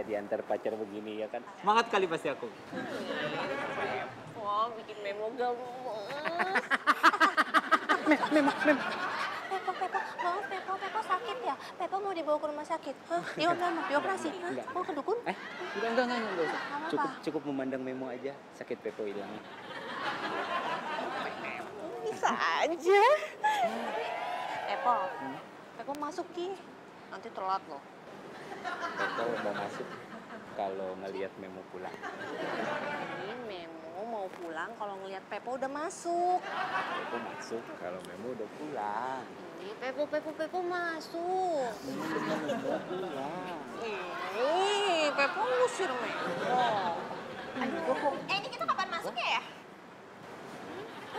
jadi antar pacar begini ya kan. Semangat kali pasti aku. Wah, bikin memo gemes. Memo. Pepo sakit ya? Pepo mau dibawa ke rumah sakit? Hah? Dioperasi? Hah? Mau ke dukun? Enggak. Cukup memandang memo aja, sakit Pepo hilang. Bisa aja. Pepo masuk Ki. Nanti telat loh. Pepo mau masuk kalau ngelihat memo pulang. Ini memo mau pulang kalau ngelihat Pepo udah masuk. Pepo masuk kalau memo udah pulang. Pepo masuk. Ih, Pepo ngusir Memo. Aduh, ini kita kapan masuk ya?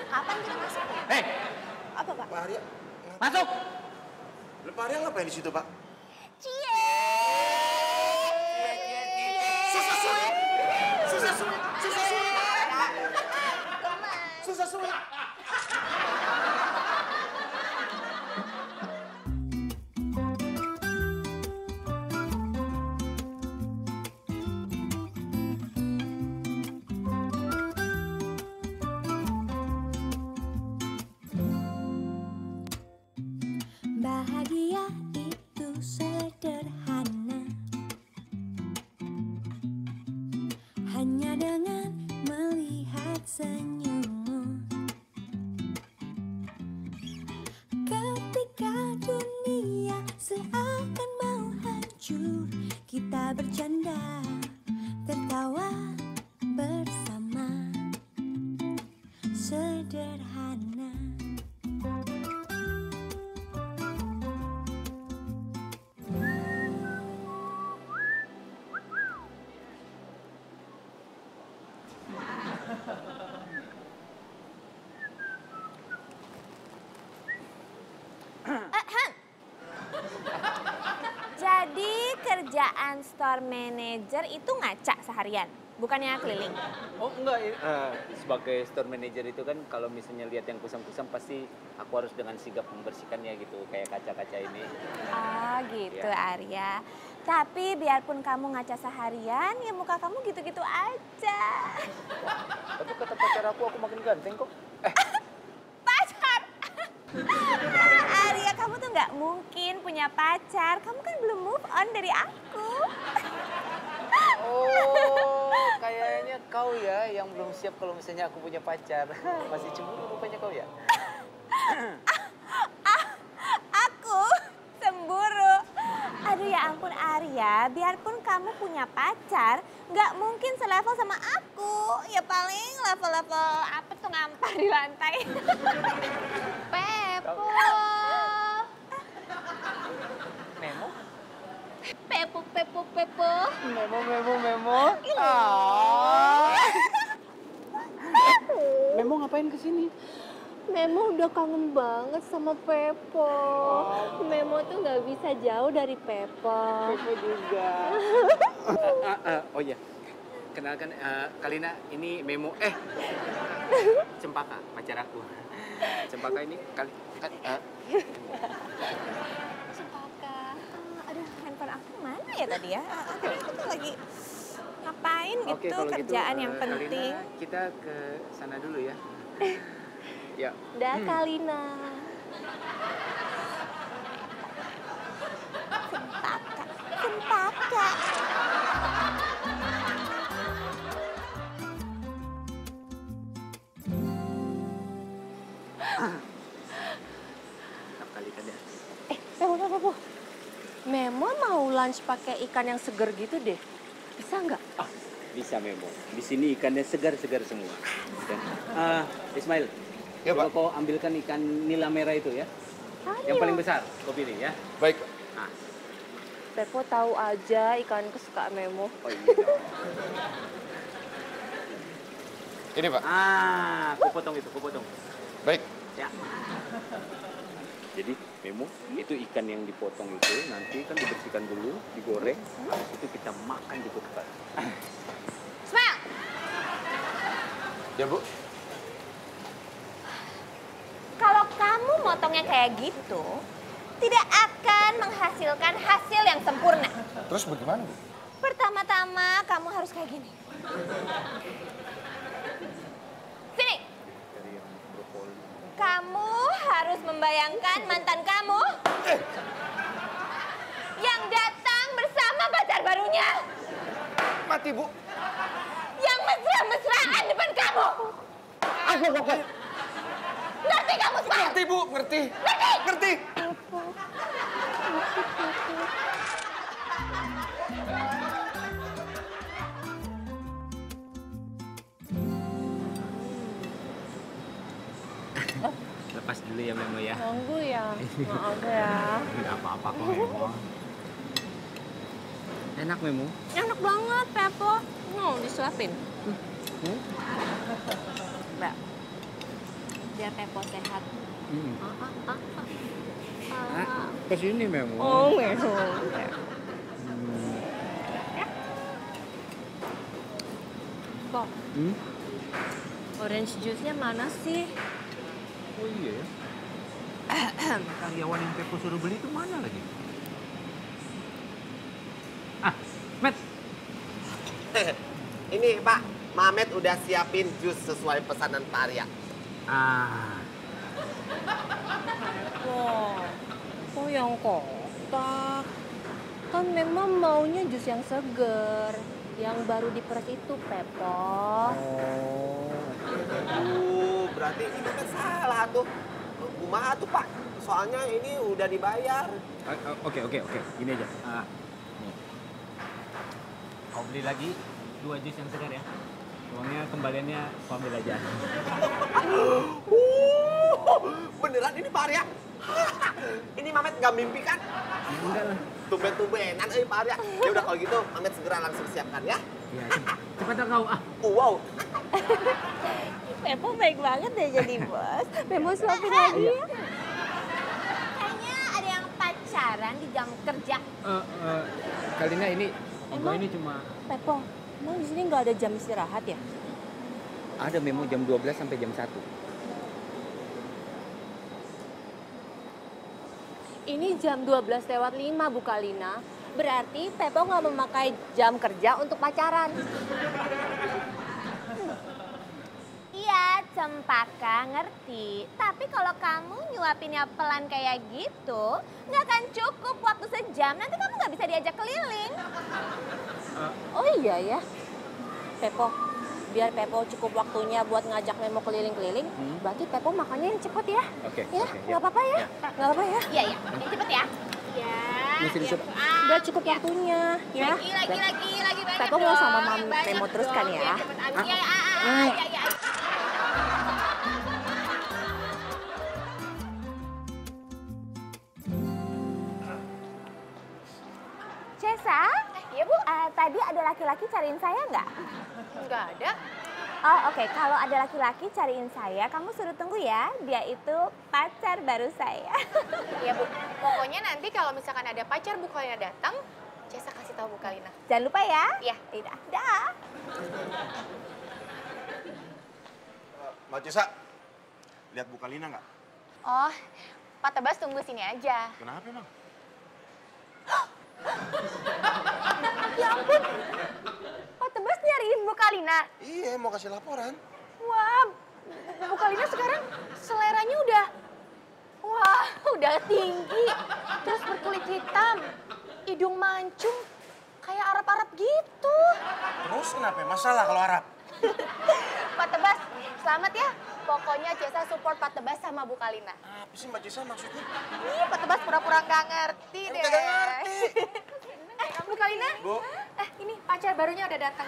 Kapan kita masuk ya? Hei! Apa, Pak? Pak Arya. Masuk! Pak Arya ngapain di situ, Pak? Cie! Susah sulit! Bahagia itu sederhana, hanya dengan melihat senyummu. Ketika dunia seakan mau hancur, kita bercanda, tertawa bersama. Sederhana. Jadi kerjaan store manager itu ngaca seharian, bukannya keliling? Oh enggak ya. Sebagai store manager itu kan kalau misalnya lihat yang kusam-kusam pasti aku harus dengan sigap membersihkannya gitu, kayak kaca-kaca ini. Oh gitu ya. Arya. Tapi biarpun kamu ngaca seharian, ya muka kamu gitu-gitu aja. Wah, tapi kata pacar aku makin ganteng kok. Pacar? Arya, kamu tuh nggak mungkin punya pacar. Kamu kan belum move on dari aku. Oh, kayaknya kau ya yang belum siap kalau misalnya aku punya pacar. Masih cemburu rupanya kau ya? Aku cemburu. Aduh ya ampun Arya, biarpun kamu punya pacar, nggak mungkin selevel sama aku. Ya paling level-level apa tuh ngampar di lantai. Pepo. Memo? Pepo. Memo. Oh. Memo ngapain kesini? Memo udah kangen banget sama Pepo. Oh. Memo tuh nggak bisa jauh dari Pepo. Pepo juga. Oh iya, kenalkan Kalina, ini Memo. Cempaka, pacar aku. Cempaka ini kali. Cempaka. Aduh, handphone aku mana ya tadi ya? Aku tuh lagi ngapain gitu. Oke, kalau kerjaan gitu, yang penting. Kalina, kita ke sana dulu ya. Ya. Dah Kalina. Sempaka. Memo. Memo mau lunch pakai ikan yang seger gitu deh. Bisa nggak? Ah, bisa Memo. Di sini ikannya segar-segar semua. Ismail. Ya, Pak. Kau ambilkan ikan nila merah itu ya. Ayo. Yang paling besar, kau pilih ya. Baik. Nah. Pepo tahu aja ikan kesukaan Memo. Oh, iya. Ini Pak. Ah, kau potong itu, kau potong. Baik. Ya. Jadi Memo, itu ikan yang dipotong itu nanti kan dibersihkan dulu, digoreng, habis itu kita makan di tempat. Smell. Ya, Bu. Kalau kamu motongnya kayak gitu, tidak akan menghasilkan hasil yang sempurna. Terus bagaimana, Bu? Pertama-tama kamu harus kayak gini. Sini. Kamu harus membayangkan mantan kamu yang datang bersama pacar barunya. Mati, Bu. Yang mesra-mesraan depan kamu. Aku pokoknya. Ngerti kamu sekarang? Ngerti, Bu. Ngerti. Ngerti. Ngerti. Lepas dulu ya Memo ya. Nunggu ya. Maaf ya. Tidak apa-apa kok Memo. Enak Memo? Enak banget Pepo. Mau disuapin? Mbak. Biar Pepo sehat. Kesini Memo. Oh Memo. Pepo. Orange juice-nya mana sih? Oh iya ya? Karyawan yang Pepo suruh beli itu mana lagi? Ah, Matt! Ini Pak, Mamet udah siapin jus sesuai pesanan Pak Arya. Ah. Wah, kok yang kotak? Kan memang maunya jus yang seger. Yang baru diperes itu, Pepo. Berarti ini kan salah tuh. Kumaha tuh Pak, soalnya ini udah dibayar. Oke. Gini aja. Nih. Kau beli lagi 2 jus yang segar ya. Uangnya kembaliannya kau ambil aja. Beneran ini Pak Arya? Ini Mamet nggak mimpi kan? Enggak lah. Tumben-tumbenan euy Pak Arya. Ya udah kalau gitu Mamet segera langsung siapkan ya. Iya. Cepat kau. Wow. Pepo baik banget deh jadi bos. Memo suapin lagi ya. Kayaknya ada yang pacaran di jam kerja. Kalina ini, Memo ini cuma... Pepo, emang di sini nggak ada jam istirahat ya? Ada Memo jam 12 sampai jam 1. Ini jam 12:05 Bu Kalina. Berarti Pepo nggak memakai jam kerja untuk pacaran. Cempaka ngerti, tapi kalau kamu nyuapinnya pelan kayak gitu, nggak akan cukup waktu sejam, nanti kamu nggak bisa diajak keliling. Oh iya ya, Pepo, biar Pepo cukup waktunya buat ngajak Memo keliling-keliling, berarti Pepo makannya yang cepet ya. Oke. Nggak apa-apa ya, nggak apa-apa ya. Iya, yang cepet ya. Iya, udah cukup waktunya. Ya. Lagi banyak Pepo mau sama Memo terus kan ya. Iya. Iya Bu, tadi ada laki-laki cariin saya nggak? Nggak ada. Oh oke, kalau ada laki-laki cariin saya, kamu suruh tunggu ya. Dia itu pacar baru saya. Iya Bu, pokoknya nanti kalau misalkan ada pacar Bu Kalina datang, Cesa kasih tahu Bu Kalina. Jangan lupa ya. Iya. Tidak. Dah. Mbak Cesa, lihat Bu Kalina nggak? Oh, Pak Tebas tunggu sini aja. Kenapa emang? Ya ampun, Pak Tebas nyariin Bu Kalina. Iya, mau kasih laporan. Wah, Bu Kalina sekarang seleranya udah... Wah, udah tinggi. Terus berkulit hitam, hidung mancung, kayak Arab-Arab gitu. Terus kenapa masalah kalau Arab? Pak Tebas, selamat ya. Pokoknya Cesa support Pak Tebas sama Bu Kalina. Apa sih Mbak Cesa maksudnya? Iya, Pak Tebas pura-pura nggak ngerti deh. Nggak ngerti. Bu Kalina, Bu. Ini pacar barunya udah datang.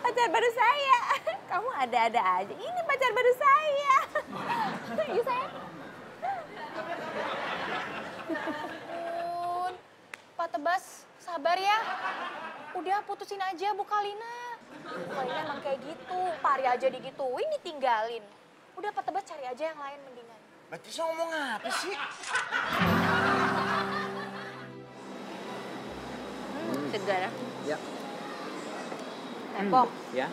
Pacar baru saya. Kamu ada-ada aja. Ini pacar baru saya. Iya sayang. Ampun, Pak Tebas sabar ya. Udah putusin aja Bu Kalina. Bu Kalina emang kayak gitu. Pak Arya aja digituin, ditinggalin. Udah Pak Tebas cari aja yang lain mendingan. Mbak Cesa ngomong apa sih? Segar ya. Pepo, ya.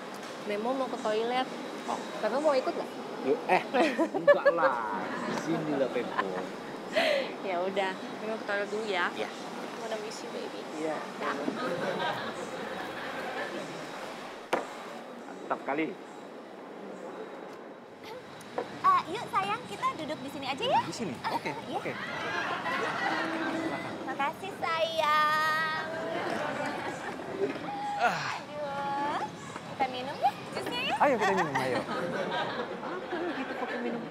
Memo mau ke toilet. Oh, Pepo mau ikut nggak? Enggak lah. Di sini lah Pepo. Ya udah, Memo ke toilet dulu ya. Iya. I miss you, baby. Iya. Mantap kali. Yuk sayang, kita duduk di sini aja ya. Di sini? Oke, oke. Makasih sayang. Aduh. Kita minum ya jusnya ya? Ayo kita minum, ayo. Apa nih gitu pakai minum?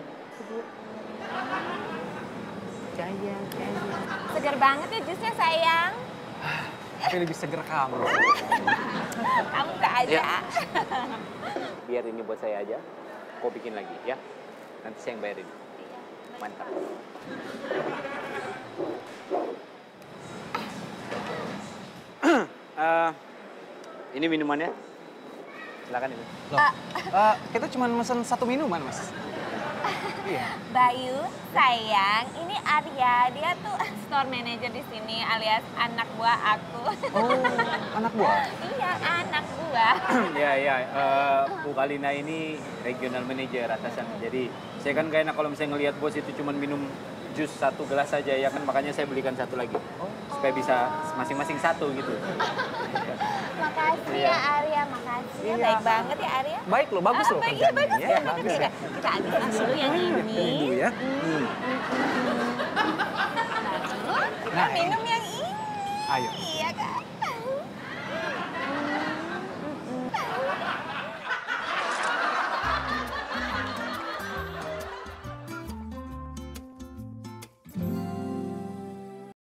Sayang, sayang. Segar banget ya jusnya sayang. Tapi lebih segar kamu. Kamu gak aja. Ya. Biar ini buat saya aja. Kau bikin lagi ya. Nanti saya yang bayarin. Mantap. Ini minumannya. Silakan Ibu. Kita cuma mesen satu minuman, Mas. Iya. Bayu, sayang, ini Arya. Dia tuh store manager di sini alias anak buah aku. Oh, anak buah? Iya, anak buah. Iya, iya. Bu Kalina ini regional manager atasan. Jadi saya kan gak enak kalau misalnya ngelihat bos itu cuma minum jus satu gelas saja ya kan. Makanya saya belikan satu lagi. Oh. Supaya bisa masing-masing satu gitu. Makasih ya Arya, makasih. Iya. Baik banget ya Arya. Baik loh, bagus loh. Iya, bagus ya. Bagus ya. Kita ambil dulu yang ini. Dulu ya. Nah, minum yang ini. Ayo. Iya kan?